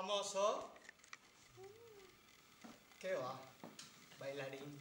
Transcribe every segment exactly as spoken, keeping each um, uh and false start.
famoso que va, bailarín.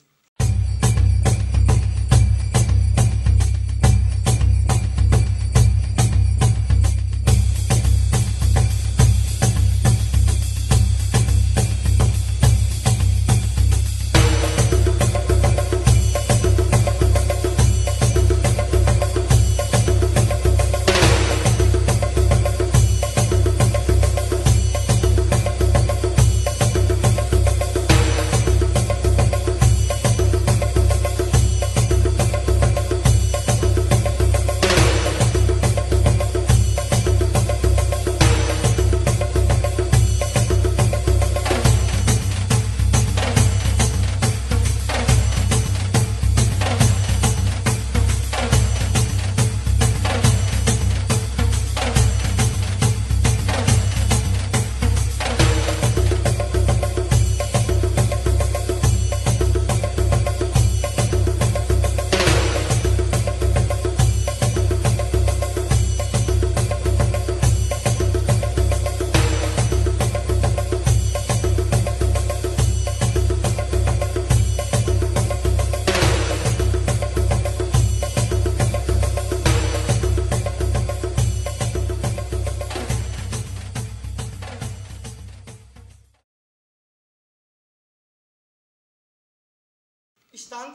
Ich stand,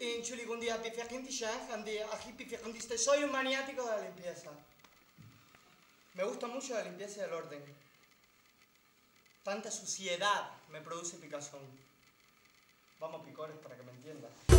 Entschuldigung, die veinticinco an die veinticinco. Soy un maniático de la limpieza. Me gusta mucho la limpieza y el orden. Tanta suciedad me produce picazón. Vamos, picores, para que me entiendas.